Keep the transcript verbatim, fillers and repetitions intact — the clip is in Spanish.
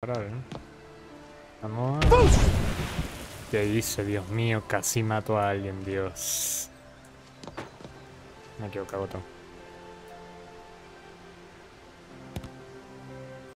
Ahora, ¿eh? Vamos. ¿Qué hice? Dios mío, casi mato a alguien, Dios. Me he equivocado, botón.